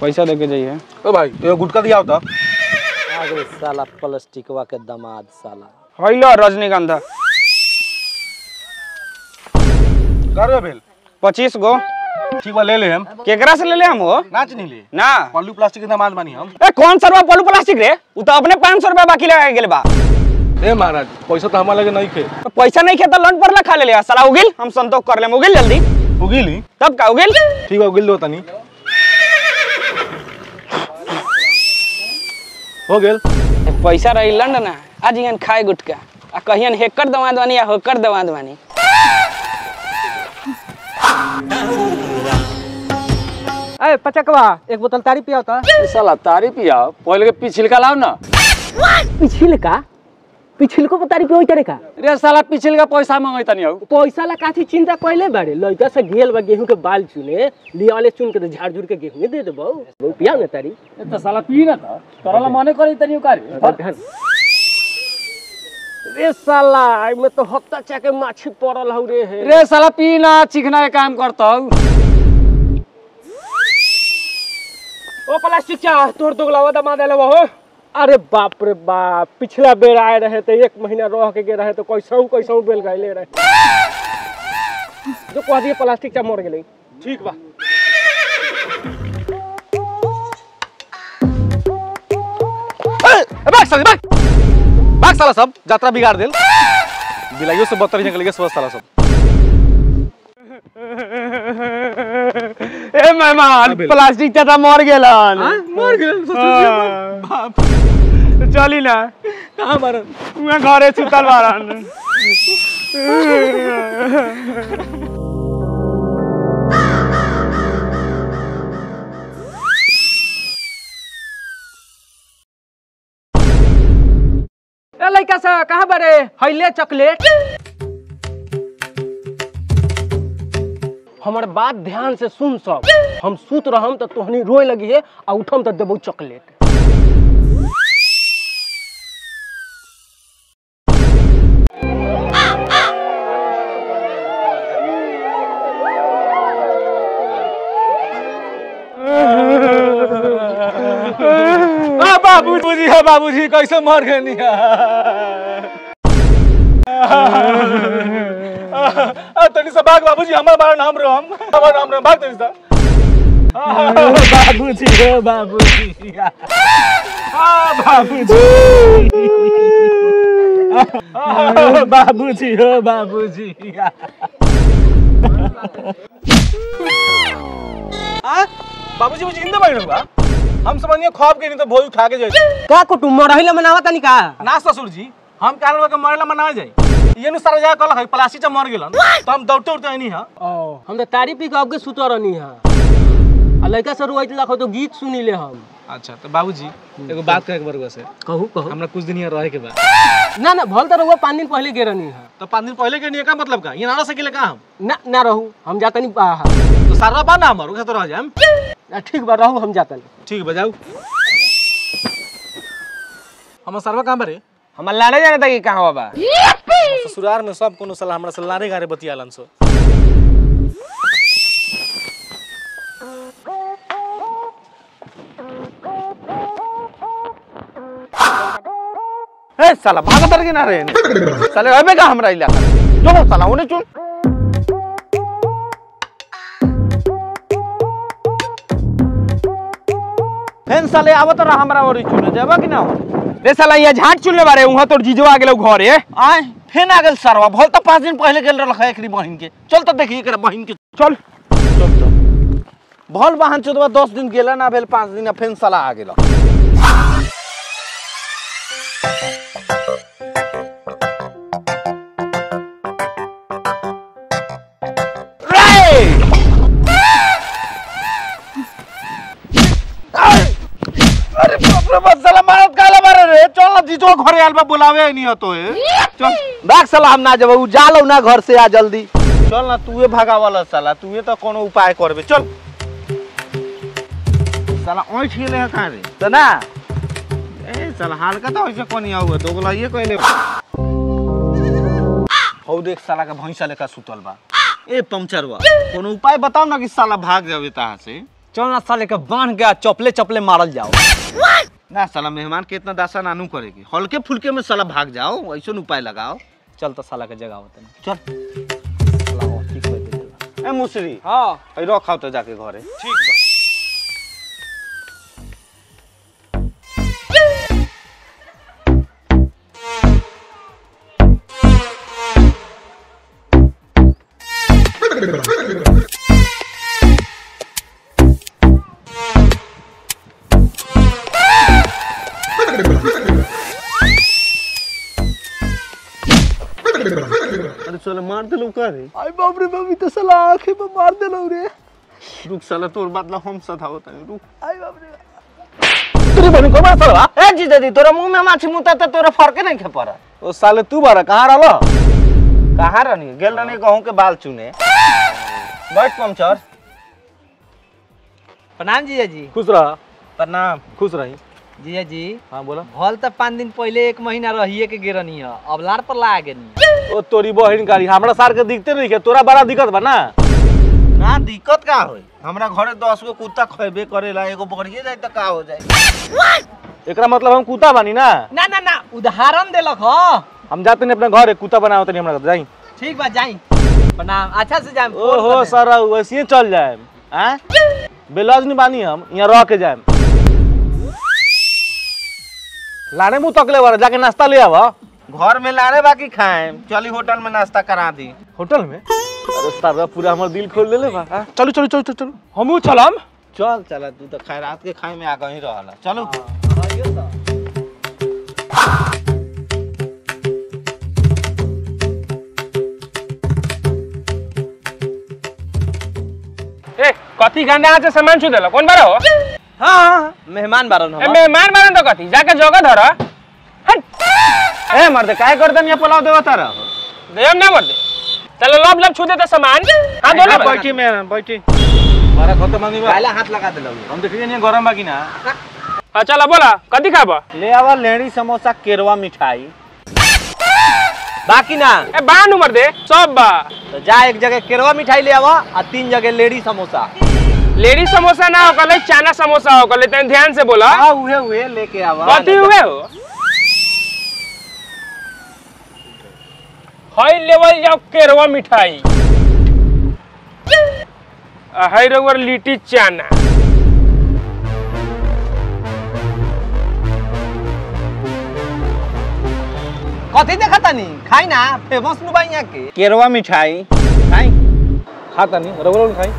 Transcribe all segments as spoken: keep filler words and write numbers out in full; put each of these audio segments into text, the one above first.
पैसा दे के जाइए। ओ भाई ये गुटका दिया होता अरे साला प्लास्टिकवा के दामाद साला हैला रजनीगंधा करे भेल पच्चीस गो ठीक बा ले ले हम केकरा से ले ले हम हो नाच नहीं ले ना पल्लू प्लास्टिक के दामाद मानी हम। ए कौन सरवा पल्लू प्लास्टिक रे उ तो अपने पाँच सौ रुपया बाकी लगा गेल बा। ए महाराज पैसा तो हमरा लगे नहीं खे पैसा नहीं खे त लोन पर ला खा ले ले साला उगिल हम संतोष कर ले उगिल जल्दी उगिल तब का उगिल ठीक बा उगिल दो तनी हो गेल पैसा रही लंड ना आज यन खाए गुटका आ कहियन हेकर दवाद वानी या होकर दवाद वानी ए पचकवा एक बोतल तारी पिया होता साला तारी पिया पहले के पिछिलका लाओ ना पिछिलका पिछिलको को तारी पियो करे का रे साला पिछिलका पैसा मांगई तनी हो पैसा ला काथी चिंता कइले बारे लइका से गेल बा गेहूं के बाल चुने लियाले चुन के झाड़ झुड़ के गेहूं दे दे बहु पिया ना तारी ए त साला पी ना त करला माने करी तनी का रे साला आई में तो हफ्ता चाके माछी पड़ल हौ रे रे साला पी ना चिकना के काम करता हूं ओ प्लास्टिक चा तोर दोगलावा दमा देले हो। अरे बाप रे बाप पिछला बेर आए रहे तो एक महीना रह के गए रहे तो कैसहु कैसहु बेल गइले रहे जो कह दिए प्लास्टिक चा मर गेलै ठीक बा। ए भाग साला भाग भाग साला सब यात्रा बिगाड़ देल बिलाइयो से बत्तर निकल गए सब साला सब। ए मेहमान प्लास्टिक चाटा मर गेलन मर गेलन बाप चली ना कहां बारन उहां घरे सुतल बारन। ए लइका सा कहां बारे हइले चॉकलेट हमारे बात ध्यान से सुन सब हम सूत रहम तो तोहनी रोए लगी है आ उठम तो देबो चॉकलेट। बाबूजी है बाबूजी कैसे मर गए तनी सा भाग बाबूजी हमार बार नाम रो हम हमार नाम रो भाग तनी सा बाबूजी रे बाबूजी हां बाबूजी बाबूजी हो बाबूजी हां बाबूजी मुझे जिंदा बैठो बा हम समझिए खौफ के नहीं तो भोई खा के जाई का कुटु मरहिला मनावा तनी का ना ससुर जी हम कारणवा के मरहिला मनावा जाई ये नु सारा जा कल है प्लास्टिक च मर गेलन त हम दौड़ते उड़ते आनी ह ओ हम त तारी पी के अब के सुतो रहनी ह आ लइका सर ओइत लखो तो गीत सुनी ले हम। अच्छा त बाबूजी एगो बात कहे के बरुआ से कहू कहू हमरा कुछ दिन यहाँ रहे के बा ना ना भल त रहुआ पाँच दिन पहले गे रहनी ह त पाँच दिन पहले के नहीं का मतलब का ये नारा से के ले का हम ना ना रहू हम जातनी बाहर तो सारा बा ना हमर उहे तो रह जाम ठीक बा रहू हम जातनी ठीक बा जाऊ हम सरवा काम रे हम लाने जाने तक कहां हो बा ससुरार में सब कोनो साल हमरा साल लारे गारे बतियालन सो ए साला भाग तर के ना रे साले अबे का हमरा इलाका जो साला उने चुन फेन साले आवत रहा हमरा और चुन जेबा कि ना रे साला ये झाट चुनले बारे उहा तोर जीजो आ गेल घरे आय फेन आ गेल सरवा भल त पाँच दिन पहले गेल रहल एकरी बहिन के चल त देखि एकरा बहिन के चल चल त भल बहन चोदवा दस दिन गेल ना भेल पाँच दिन फेन साला आ गेल घरे आलबा बुलावे नहीं हो तो है चल भाग साला हम ना जाबू जालो ना घर से आ जल्दी चल ना तूए भगावला साला तूए तो कोनो उपाय करबे चल साला ओइ छेले ह का रे त ना ए साला हल्का तो ऐसे कोनी आउ दोगला ये कहले हौ देख साला का भैंसा लेका सुतल बा ए पंचरवा कोनो उपाय बताओ ना कि साला भाग जावे तहां से चौना साले के बांध के चपले चपले मारल जाओ ना। साला मेहमान के इतना दासा नानू करेगी, हल्के फुलके में साला भाग जाओ, ऐसा उपाय लगाओ। चल तो साला के जगह होते ना, चल मुसरी हाँ रखाओ तो जाके घरे। ठीक बा साला मार देलो करे। आई बाप रे बाप, इ त साला आंखे में मार देलो रे। रुक साला तोर बदला हम सधाओ तनी, रुक। आई बाप रे तोरे बने को मार साला। ए जीजाजी तोरा मुंह में माछी मुता त तोरा फरके नहीं खे पड़ा। ओ साले तू बारा कहां रहलो? कहां रहनी? गेल रहनी गहूं के बाल चुने। बैठ कमचर। प्रणाम जीजाजी। खुश रह। प्रणाम। खुश रही जीजा जी। हाँ बोला। भल त पाँच दिन पहले एक महीना रहिए के गेरनी है, अब लार पर ला गेनी। ओ तोरी बहिन कारी हमरा सार के दिखते नहीं के, तोरा बड़ा दिक्कत बा ना। ना दिक्कत का होई, हमरा घरे दस गो कुत्ता खैबे करेला, एगो बकरिए जाए त का हो जाए। एकरा मतलब हम कुत्ता बानी ना। ना ना ना उदाहरण देलक हो। हम जाते नहीं अपने घरे कुत्ता बनाओ तनी हमरा जाई। ठीक बा जाई। प्रणाम। अच्छा से जाए। ओहो सारा वैसे चल जाए। हैं बेलाजनी बानी हम, यहां रह के जाए। लाने मुँह तकले वाला जाके नाश्ता ले आवा। घर में लाने बाकी खाए, चली होटल में नाश्ता करा दी। होटल में? अरे सारा पूरा हमार दिल खोल ले ले बा। चलो चलो चलो चलो हमहू चलम। चल चला तू तो खैरात के खाए में आगे ही रहला। चलो ए कथी गंदा आज सामान छू देला, कौन बारा हो? हाँ मेहमान बारन हो। मेहमान बारन तो कथी जाके जगह धर। ए मर्द काहे करत न पोलाव देव तारा देव ना मर्द। चलो लब लब छू देता सामान। हां दोला बैठी में बैठी मारा खत मांगी बा पहले हाथ लगा देलौ। हम देखिए नहीं गरम बाकी ना। हां चला बोला कथी खाबा? ले आवा लेणी समोसा केरवा मिठाई बाकी ना। ए बान उमर दे सब बा तो जा एक जगह केरवा मिठाई ले आवा और तीन जगह लेडी समोसा। लेडी समोसा ना होकले चाना समोसा होकले, तन ध्यान से बोला। हां उहे उहे लेके आवा। कथी उहे हो? हाई लेवल जाओ केरवा मिठाई आ हाई रवर लिट्टी चाना। कथी देखत नी खाई ना फेमस नु बाईया के केरवा मिठाई खाई खाता नी रवर खाई।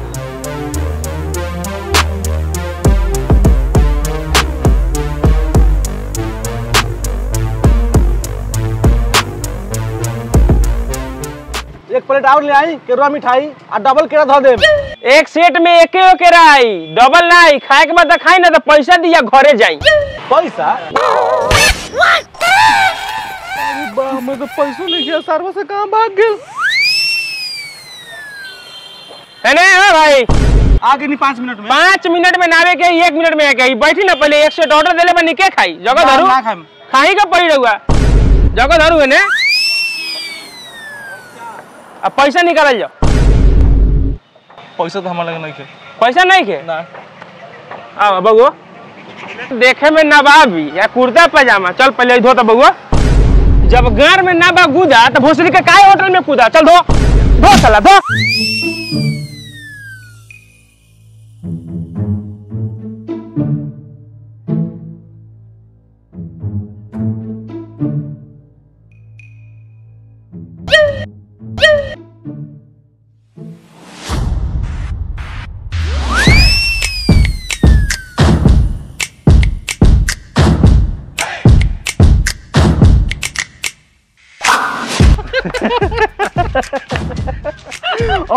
एक प्लेट और ले आई केरा मिठाई और डबल केरा धर दे। एक सेट में एके ओ केरा आई, डबल ना आई। खाए के बाद खाई ना तो पैसा दिया घरे जाई। पैसा? बा मैं तो पैसा ले गया सरवा से कहां भाग गेल। तने ओ भाई आ गई पाँच मिनट में। पाँच मिनट में नावे के एक मिनट में आ गई। बैठी ना पहले एक सेट ऑर्डर देले बनी के खाई। जगह धरू ना खाई खाई का पड़ी रहुआ। जगह धरू है ने अब पैसा निकाल जाओ। पैसा तो हमारे लगे नहीं खे। पैसा नहीं खे ना। आ बबुआ देखे में नवाबी या कुर्ता पजामा। चल पहले धो तो बबुआ। जब गार में ना बा गुदा तो भोसड़ी के काय होटल में कूदा। चल धो धो साला धो।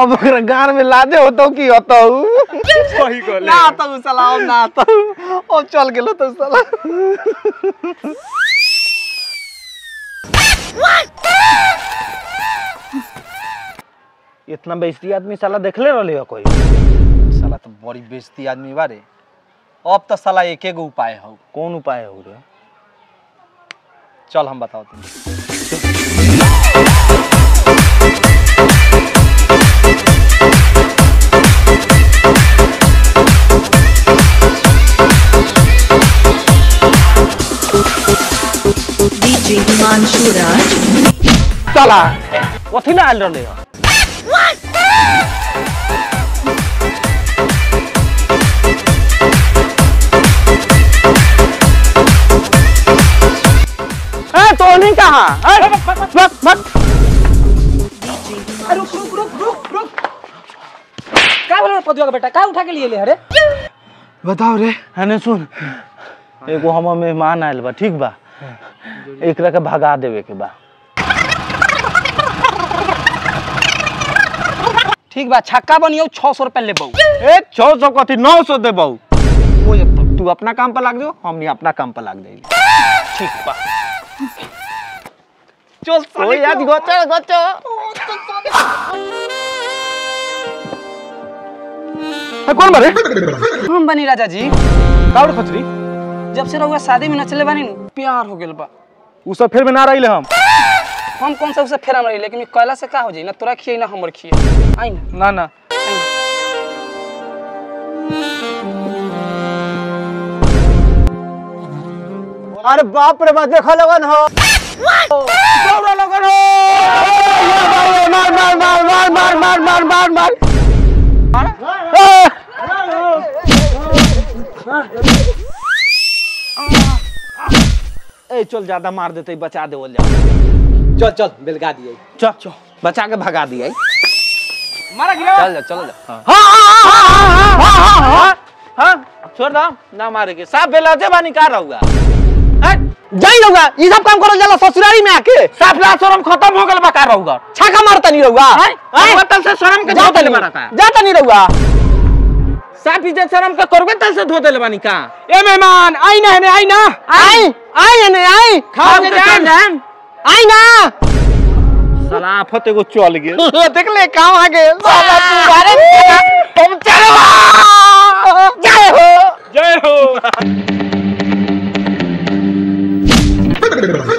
अब गार में लादे होतो की होतो सही कहले ना तो सलाम ना तो अब चल गेलो तो साला। इतना बेइज्जती आदमी साला देखले रहले हो कोई? साला तो बड़ी बेइज्जती आदमी बारे। अब तो साला एके गो उपाय हो। कौन उपाय हो रे? चल हम बताओ तुम। अंशुराज चला कथी ला आयल रहे तो नहीं कहा अरे बक बक अरे रुक रुक रुक रुक रुक का बोल पदुआ का बेटा का उठा के लिए ले अरे बताओ रे हने सुन एगो हम मेहमान आइल बा ठीक बा एक रखा भगा देवे के बा ठीक बा छक्का बनियो छह सौ रुपया लेबौ ए छह सौ कथि नौ सौ देबौ ओए तू अपना काम पर लाग दियो हमनी अपना काम पर लाग देली ठीक बा चल ओ याद गचो गचो है कौन बा रे हम बनी राजा जी काउर खचरी जब से रहुआ शादी में नचले बानी प्यार हो गेल बा उ सब फिर में ना रहिले हम हम कौन सा उसे फेर हम रहिले लेकिन कहला से का हो जाई ना तोरा खिए ना हमर खिए आई ना ना ना अरे बाप रे बाप देखो लगन हो दौड़ लगन हो मार मार मार मार मार मार मार मार मार मार ए चल ज्यादा मार देते बचा दे बोल जा चल चल बिलगा दिए चल चल बचा के भगा दिए मारा गिरा चल जा चल जा हां हां हां हां हां छोड़ ना ना मारे के साफ बेलाजे बानी का रहूगा हट जाई रहूगा ई सब काम करो जाला ससुरारी में आके साफ ला शर्म खत्म हो गेल बा का रहूगा छाका मारता नहीं रहूगा हैं बतल से शर्म के जाता नहीं मारता जाता नहीं रहूगा साफ इज्जत शर्म का करबे त से धो देले बानी का ए मेहमान आई ना है आई ना आई आई ने आई खाओ के जान आई ना साला फते को चल गेल देख ले काम आ गेल साला तू बारे तुम चलो जय हो जय हो